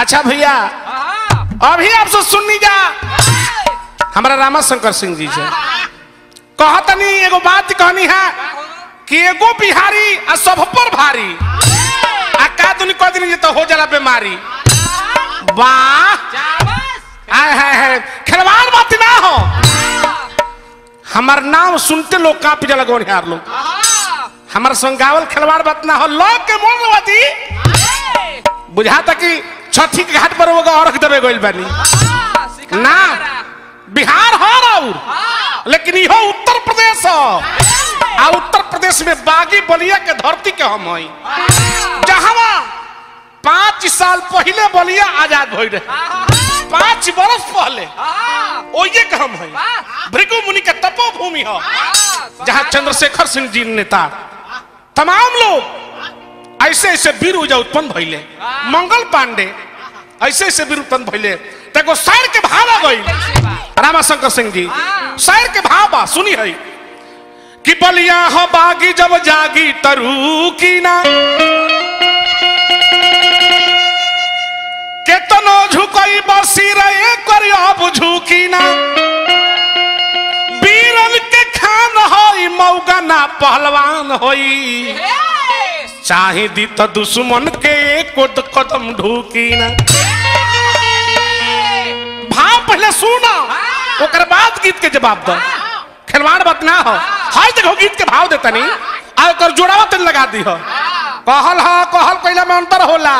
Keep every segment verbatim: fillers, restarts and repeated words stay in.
अच्छा भैया अभी आपसे सुनिएगा हमारा रामासंकर सिंह जी से कहतनी एगो बात कहनी है कि एगो बिहारी आ सब पर भारी आ का दुनी कह दिन तो हो जाला बीमारी वाह आय हाय हाय खिलवाड़ बात ना हो हमार नाम सुनते लोग कांप जाला गोनिहार लोग हमार संगावल खिलवाड़ बात ना हो लोग के मोलवती बुझाता कि छठी के घाट पर होगा और दबे गोइल बनी ना बिहार हो राउर लेकिन यो उत्तर प्रदेश हो आ उत्तर प्रदेश में बागी बलिया के धरती के हम हई जहां पांच साल पहले बलिया आजाद होई रहे पांच वर्ष पहले ओये के हम हई भृगु मुनि के तपोभूमि हो जहां चंद्रशेखर सिंह जी नेता तमाम लोग ऐसे ऐसे वीर उजा उत्पन्न भैले मंगल पांडे ऐसे ऐसे वीर उत्पन्न भैले तको शहर के भावा गई रामाशंकर सिंह जी शहर के भावा सुनी है कि बलिया हो बागी जब जागी तरू की ना केतनो झुकई बसी रहे कर अब झुकी ना बीरन के खान होई मौगा ना पहलवान होई चाहे दी तो दुश्मन के कोद कदम ढूकी ना भाव पहले सुना ओकर बाद गीत के जवाब दो खिलवाड़ बात ना हो हर जगह गीत के भाव देता नहीं आ ओकर जोड़ावा तन लगा दी हो कहल हो कहल कइला में अंतर होला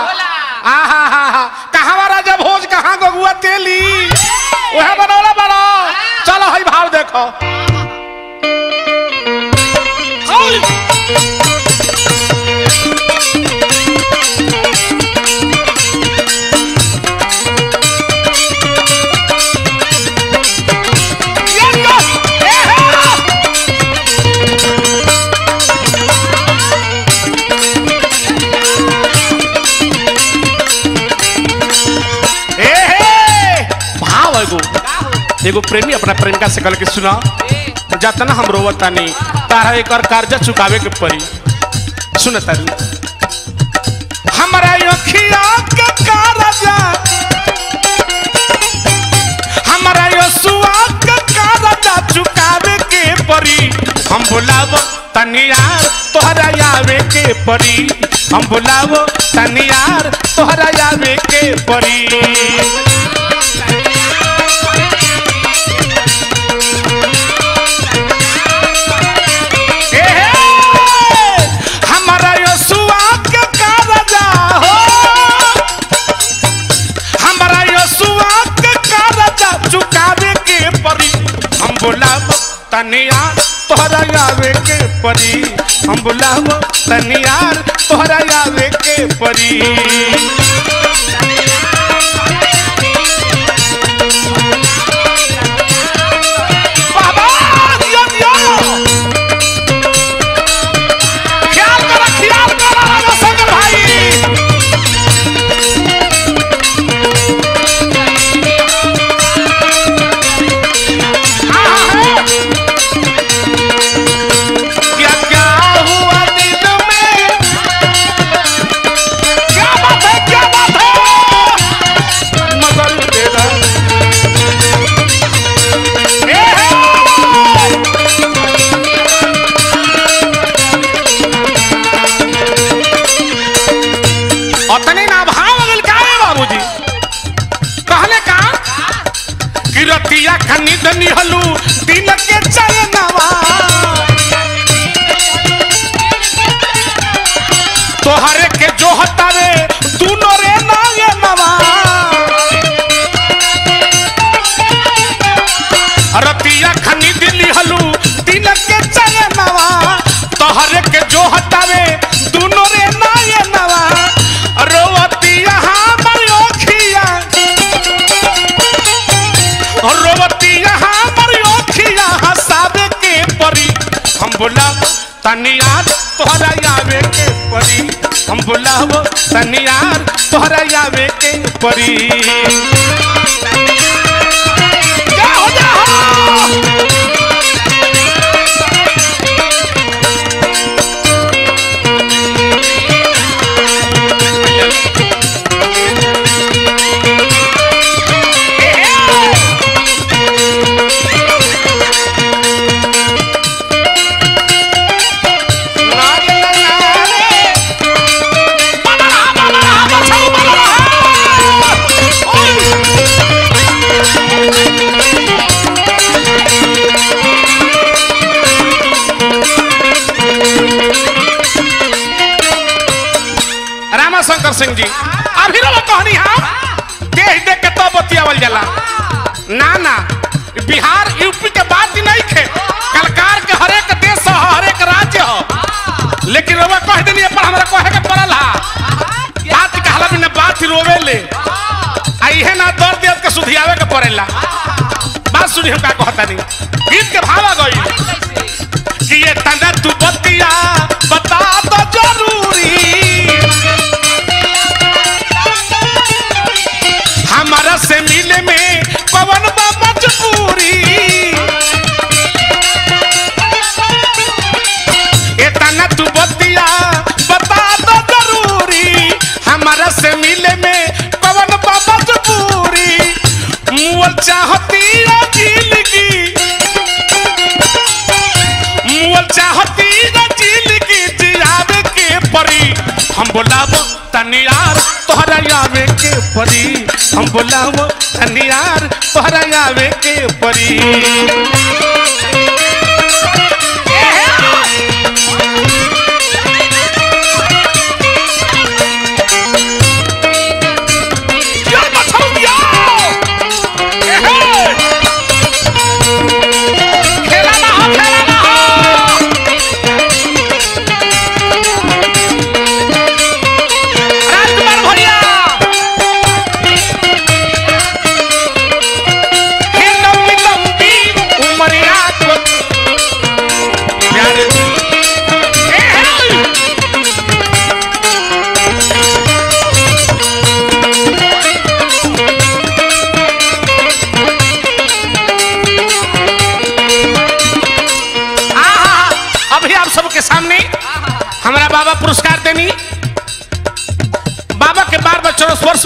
आ हा हा हा कहावा राजा भोज कहां गगुआ तेली ओहे बनौला बड़ा चलो हई भाव देखो एगो प्रेमी अपना प्रेमिका से कल के सुना जातना हम रोवता नहीं तारा एक और कर्जा चुकावे के परी सुनता नहीं हमारा अखिया के कर्जा हमारा सुआ के कर्जा चुकावे के परी हम बुलावो तनी यार तोहरा आवे के परी हम बुलावो तनी यार तोहरा आवे के परी तनियार तोहरा आवे के परी हम बुलावो तनियार तोहरा आवे के परी तनियार तोहरा आवे के परी हम बुलावो तनियार तोहरा आवे के परी जा हो जा हो सिंह जी अभी रहो कहनी हम देख देख के तो बतियावल जला ना ना बिहार यूपी के बात ही नहीं थे कलकार के हर एक देश हो हर एक राज्य हो लेकिन रोवा कह देनी है पर हमरा कहे के पड़ल हा बात कहला बिना बात ही रोवे ले आई है ना दर्द दर्द के सुधियावे के पड़ेला बात सुनी हम का कहता नहीं गीत के भावा गई कि ये तंदा तू बतिया बता तो जरूरी हमारा से मिले में पवन बा मजबूरी ये तंदा तू बतिया बता तो जरूरी हमारा से मिले में पवन बा मजबूरी मुअल चाहती हम बोलावो तनियार तोहरा आवे के परी हम बोलावो तनियार तोहरा आवे के परी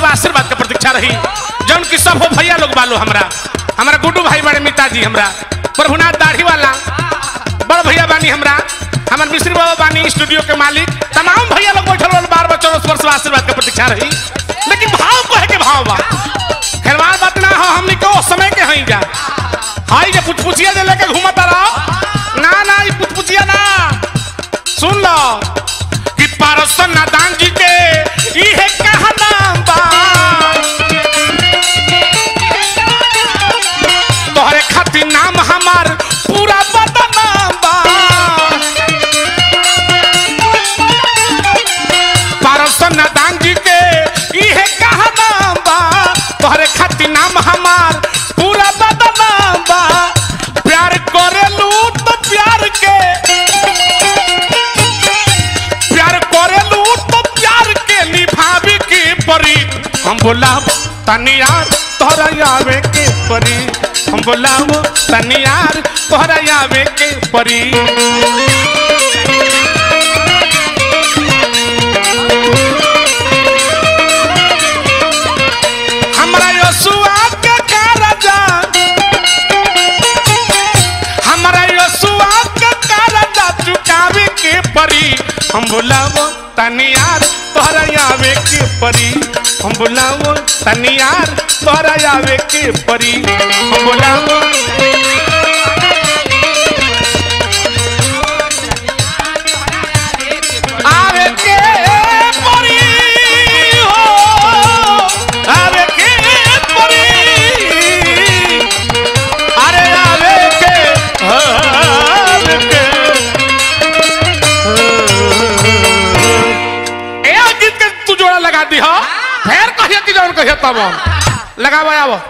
आशीर्वाद का प्रतीक्षा रही जौन की सब हो भैया लोग बालो हमरा हमरा गुड्डू भाई बड़े मिताजी हमरा प्रभुनाथ दाढ़ी वाला बड़ भैया बानी हमरा हमर मिश्री बाबा बानी स्टूडियो के मालिक तमाम भैया लोग बैठल वाला बार बच्चों स्पर्श आशीर्वाद का प्रतीक्षा रही लेकिन भाव को है के भाव बा खैरवार बात ना हो हमनी को समय के हई जा हई जे पुछपुछिया दे लेके घुमत रहो ना ना ई पुछपुछिया ना सुन लो कि पारस नादान जी के ई है कहना तोहरे खातिर नाम हमार पूरा बदनाम बा पारसनादान जी के इहे कहना बा तोहरे खातिर नाम हमार पूरा बदनाम बा प्यार करेलू तो प्यार के प्यार करेलू तो प्यार के निभावे के परी हम बोलाब तनियार तोहरा आवे के परी हम बोलावो तनियार तोहरा आवे के परी हमरा यशुआ के कारजा हमरा यशुआ के कारजा चुकावे के परी हम बोलावो तनियार तोहरा आवे के परी हम बोलावो तनियार तोहरा आवे के परी हम बोलावो आवे के परी हो आवे के परी अरे आवे के आवे के ए गीत के तू जोड़ा लगा दी हो फिर कहिया कि जौन कहिया तब लगावा आवा।